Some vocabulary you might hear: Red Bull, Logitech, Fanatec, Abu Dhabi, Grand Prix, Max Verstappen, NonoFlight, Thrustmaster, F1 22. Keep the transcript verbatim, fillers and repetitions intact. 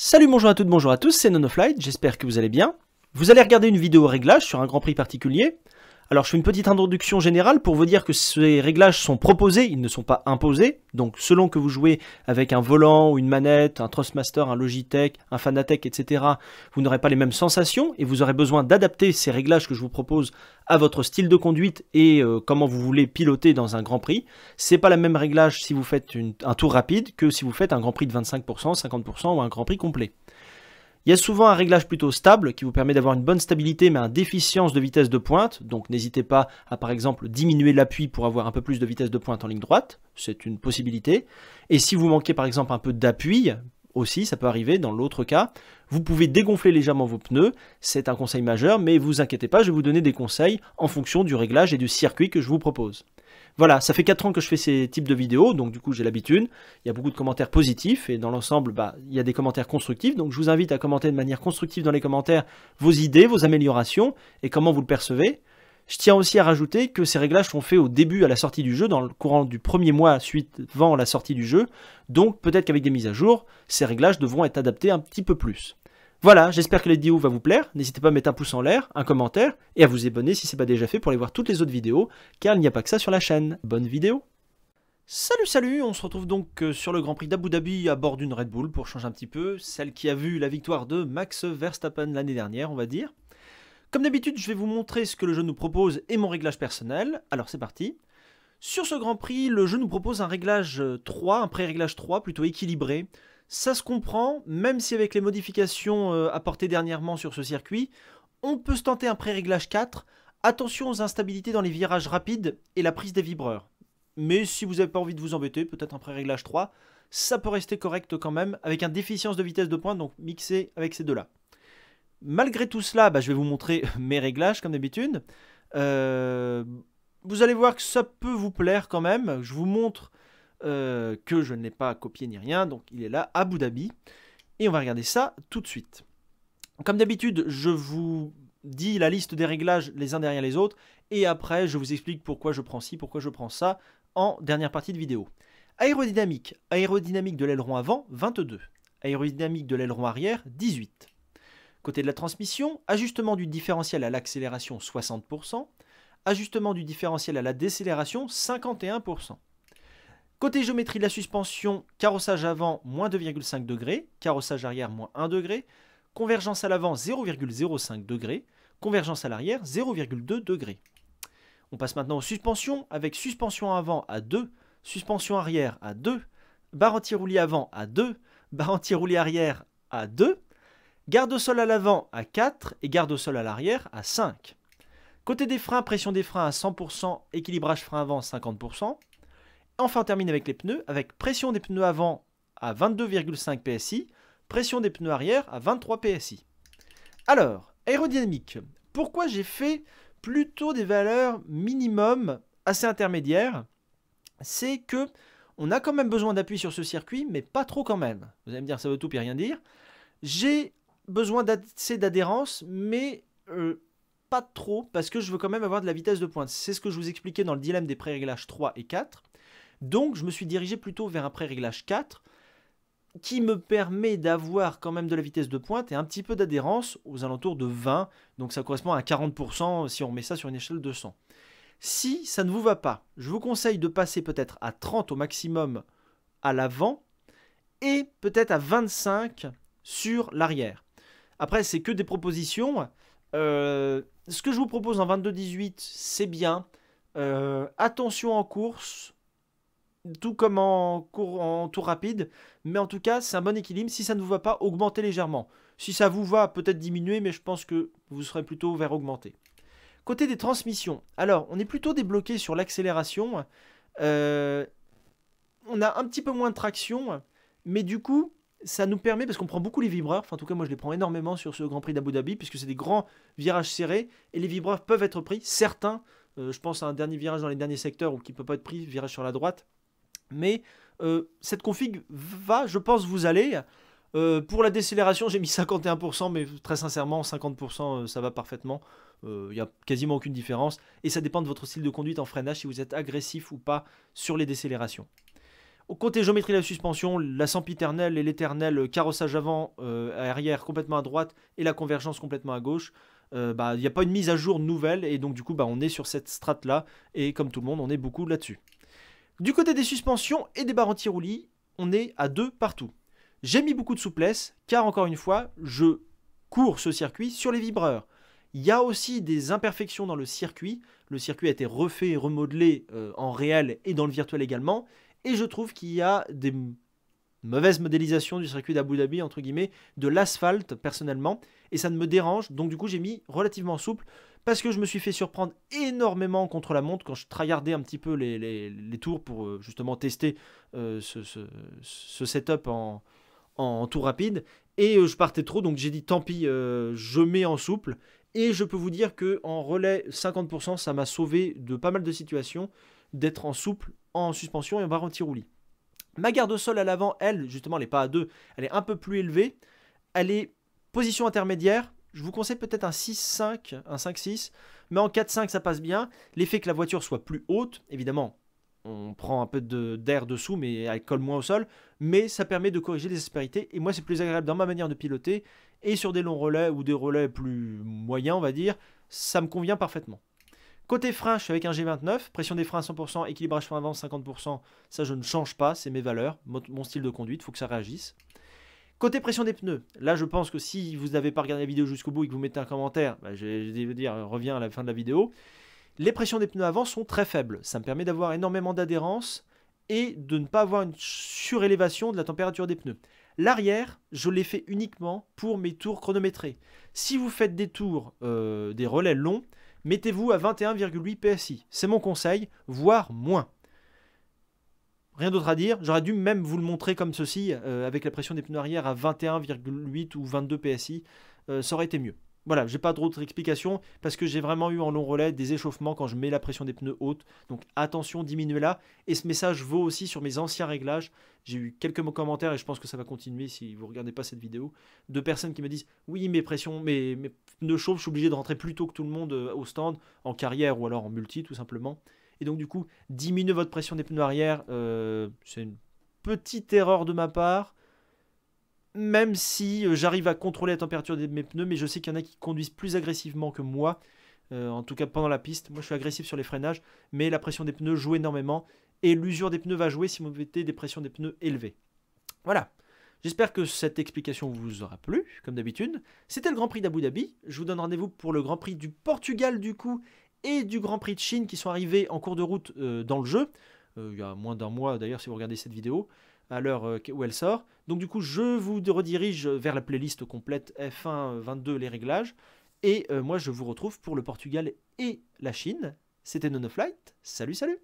Salut, bonjour à toutes, bonjour à tous, c'est NonoFlight, j'espère que vous allez bien. Vous allez regarder une vidéo réglage sur un Grand Prix particulier. Alors je fais une petite introduction générale pour vous dire que ces réglages sont proposés, ils ne sont pas imposés. Donc selon que vous jouez avec un volant ou une manette, un Thrustmaster, un Logitech, un Fanatec, et cetera, vous n'aurez pas les mêmes sensations et vous aurez besoin d'adapter ces réglages que je vous propose à votre style de conduite et euh, comment vous voulez piloter dans un Grand Prix. C'est pas le même réglage si vous faites une, un tour rapide que si vous faites un Grand Prix de vingt-cinq pour cent, cinquante pour cent ou un Grand Prix complet. Il y a souvent un réglage plutôt stable qui vous permet d'avoir une bonne stabilité mais un déficience de vitesse de pointe. Donc n'hésitez pas à par exemple diminuer l'appui pour avoir un peu plus de vitesse de pointe en ligne droite. C'est une possibilité. Et si vous manquez par exemple un peu d'appui, aussi ça peut arriver dans l'autre cas, vous pouvez dégonfler légèrement vos pneus. C'est un conseil majeur mais ne vous inquiétez pas, je vais vous donner des conseils en fonction du réglage et du circuit que je vous propose. Voilà, ça fait quatre ans que je fais ces types de vidéos, donc du coup j'ai l'habitude, il y a beaucoup de commentaires positifs, et dans l'ensemble, bah, il y a des commentaires constructifs, donc je vous invite à commenter de manière constructive dans les commentaires vos idées, vos améliorations, et comment vous le percevez. Je tiens aussi à rajouter que ces réglages sont faits au début, à la sortie du jeu, dans le courant du premier mois suivant la sortie du jeu, donc peut-être qu'avec des mises à jour, ces réglages devront être adaptés un petit peu plus. Voilà, j'espère que la vidéo va vous plaire, n'hésitez pas à mettre un pouce en l'air, un commentaire, et à vous abonner si ce n'est pas déjà fait pour aller voir toutes les autres vidéos, car il n'y a pas que ça sur la chaîne. Bonne vidéo! Salut salut, on se retrouve donc sur le Grand Prix d'Abu Dhabi à bord d'une Red Bull pour changer un petit peu, celle qui a vu la victoire de Max Verstappen l'année dernière, on va dire. Comme d'habitude, je vais vous montrer ce que le jeu nous propose et mon réglage personnel, alors c'est parti. Sur ce Grand Prix, le jeu nous propose un réglage trois, un pré-réglage trois plutôt équilibré. Ça se comprend, même si avec les modifications euh, apportées dernièrement sur ce circuit, on peut se tenter un pré-réglage quatre. Attention aux instabilités dans les virages rapides et la prise des vibreurs. Mais si vous n'avez pas envie de vous embêter, peut-être un pré-réglage trois, ça peut rester correct quand même, avec un déficience de vitesse de pointe, donc mixé avec ces deux-là. Malgré tout cela, bah, je vais vous montrer mes réglages comme d'habitude. Euh, vous allez voir que ça peut vous plaire quand même. Je vous montre... Euh, que je ne l'ai pas copié ni rien, donc il est là, à Abu Dhabi, et on va regarder ça tout de suite. Comme d'habitude, je vous dis la liste des réglages les uns derrière les autres, et après je vous explique pourquoi je prends ci, pourquoi je prends ça, en dernière partie de vidéo. Aérodynamique, aérodynamique de l'aileron avant, vingt-deux, aérodynamique de l'aileron arrière, dix-huit. Côté de la transmission, ajustement du différentiel à l'accélération, soixante pour cent, ajustement du différentiel à la décélération, cinquante et un pour cent. Côté géométrie de la suspension, carrossage avant, moins deux virgule cinq degrés, carrossage arrière, moins un degré, convergence à l'avant, zéro virgule zéro cinq degré, convergence à l'arrière, zéro virgule deux degré. On passe maintenant aux suspensions, avec suspension avant à deux, suspension arrière à deux, barre anti-roulis avant à deux, barre anti-roulis arrière à deux, garde-sol à l'avant à quatre et garde-sol à l'arrière à cinq. Côté des freins, pression des freins à cent pour cent, équilibrage frein avant cinquante pour cent. Enfin, on termine avec les pneus, avec pression des pneus avant à vingt-deux virgule cinq P S I, pression des pneus arrière à vingt-trois P S I. Alors, aérodynamique. Pourquoi j'ai fait plutôt des valeurs minimum assez intermédiaires? C'est que on a quand même besoin d'appui sur ce circuit, mais pas trop quand même. Vous allez me dire, ça veut tout et rien dire. J'ai besoin d'assez d'adhérence, mais... Euh, pas trop, parce que je veux quand même avoir de la vitesse de pointe. C'est ce que je vous expliquais dans le dilemme des pré-réglages trois et quatre. Donc, je me suis dirigé plutôt vers un pré-réglage quatre, qui me permet d'avoir quand même de la vitesse de pointe et un petit peu d'adhérence aux alentours de vingt. Donc, ça correspond à quarante pour cent si on met ça sur une échelle de cent. Si ça ne vous va pas, je vous conseille de passer peut-être à trente au maximum à l'avant et peut-être à vingt-cinq sur l'arrière. Après, c'est que des propositions. Euh, ce que je vous propose en vingt-deux dix-huit, c'est bien. Euh, attention en course, tout comme en, cours, en tour rapide, mais en tout cas, c'est un bon équilibre. Si ça ne vous va pas, augmentez légèrement. Si ça vous va, peut-être diminuer, mais je pense que vous serez plutôt vers augmenter. Côté des transmissions, alors, on est plutôt débloqué sur l'accélération. Euh, on a un petit peu moins de traction, mais du coup... ça nous permet, parce qu'on prend beaucoup les vibreurs, enfin en tout cas moi je les prends énormément sur ce Grand Prix d'Abu Dhabi, puisque c'est des grands virages serrés, et les vibreurs peuvent être pris, certains, euh, je pense à un dernier virage dans les derniers secteurs, ou qui ne peut pas être pris, virage sur la droite, mais euh, cette config va, je pense, vous aller. Euh, pour la décélération, j'ai mis cinquante et un pour cent, mais très sincèrement, cinquante pour cent, euh, ça va parfaitement. Il euh, n'y a quasiment aucune différence, et ça dépend de votre style de conduite en freinage, si vous êtes agressif ou pas sur les décélérations. Côté géométrie de la suspension, la sempiternelle et l'éternelle carrossage avant, euh, arrière complètement à droite et la convergence complètement à gauche. Il euh, n'y bah, a pas une mise à jour nouvelle et donc du coup bah, on est sur cette strate là et comme tout le monde on est beaucoup là-dessus. Du côté des suspensions et des barres anti-roulis, on est à deux partout. J'ai mis beaucoup de souplesse car encore une fois je cours ce circuit sur les vibreurs. Il y a aussi des imperfections dans le circuit. Le circuit a été refait et remodelé euh, en réel et dans le virtuel également. Et je trouve qu'il y a des mauvaises modélisations du circuit d'Abu Dhabi, entre guillemets, de l'asphalte personnellement. Et ça ne me dérange. Donc du coup, j'ai mis relativement souple parce que je me suis fait surprendre énormément contre la montre quand je tryhardais un petit peu les, les, les tours pour justement tester euh, ce, ce, ce setup en, en tour rapide. Et je partais trop, donc j'ai dit tant pis, euh, je mets en souple. Et je peux vous dire qu'en relais cinquante pour cent, ça m'a sauvé de pas mal de situations d'être en souple, en suspension et en barre anti-roulis. Ma garde-sol à l'avant, elle, justement, elle n'est pas à deux, elle est un peu plus élevée. Elle est position intermédiaire. Je vous conseille peut-être un six cinq, un cinq six, mais en quatre cinq, ça passe bien. L'effet que la voiture soit plus haute, évidemment, on prend un peu d'air de, dessous, mais elle colle moins au sol. Mais ça permet de corriger les aspérités. Et moi, c'est plus agréable dans ma manière de piloter. Et sur des longs relais ou des relais plus moyens, on va dire, ça me convient parfaitement. Côté frein, je suis avec un G vingt-neuf, pression des freins à cent pour cent, équilibrage frein avant cinquante pour cent, ça je ne change pas, c'est mes valeurs, mon style de conduite, il faut que ça réagisse. Côté pression des pneus, là je pense que si vous n'avez pas regardé la vidéo jusqu'au bout et que vous mettez un commentaire, bah, je vais dire, reviens à la fin de la vidéo. Les pressions des pneus avant sont très faibles, ça me permet d'avoir énormément d'adhérence et de ne pas avoir une surélévation de la température des pneus. L'arrière, je l'ai fait uniquement pour mes tours chronométrés. Si vous faites des tours, euh, des relais longs, mettez-vous à vingt et un virgule huit P S I, c'est mon conseil, voire moins. Rien d'autre à dire, j'aurais dû même vous le montrer comme ceci, euh, avec la pression des pneus arrière à vingt et un virgule huit ou vingt-deux P S I, euh, ça aurait été mieux. Voilà, j'ai pas d'autres explications, parce que j'ai vraiment eu en long relais des échauffements quand je mets la pression des pneus haute, donc attention, diminuez-la, et ce message vaut aussi sur mes anciens réglages. J'ai eu quelques commentaires, et je pense que ça va continuer si vous ne regardez pas cette vidéo, de personnes qui me disent « Oui, mes pressions, mes, mes pneus chauffent, je suis obligé de rentrer plus tôt que tout le monde au stand, en carrière ou alors en multi, tout simplement. » Et donc du coup, diminuez votre pression des pneus arrière, euh, c'est une petite erreur de ma part. Même si j'arrive à contrôler la température de mes pneus, mais je sais qu'il y en a qui conduisent plus agressivement que moi, euh, en tout cas pendant la piste. Moi, je suis agressif sur les freinages, mais la pression des pneus joue énormément, et l'usure des pneus va jouer si vous mettez des pressions des pneus élevées. Voilà, j'espère que cette explication vous aura plu, comme d'habitude. C'était le Grand Prix d'Abu Dhabi, je vous donne rendez-vous pour le Grand Prix du Portugal du coup, et du Grand Prix de Chine qui sont arrivés en cours de route euh, dans le jeu, euh, il y a moins d'un mois d'ailleurs si vous regardez cette vidéo, à l'heure où elle sort. Donc du coup, je vous redirige vers la playlist complète F un vingt-deux, les réglages. Et euh, moi, je vous retrouve pour le Portugal et la Chine. C'était NonoFlight. Salut, salut!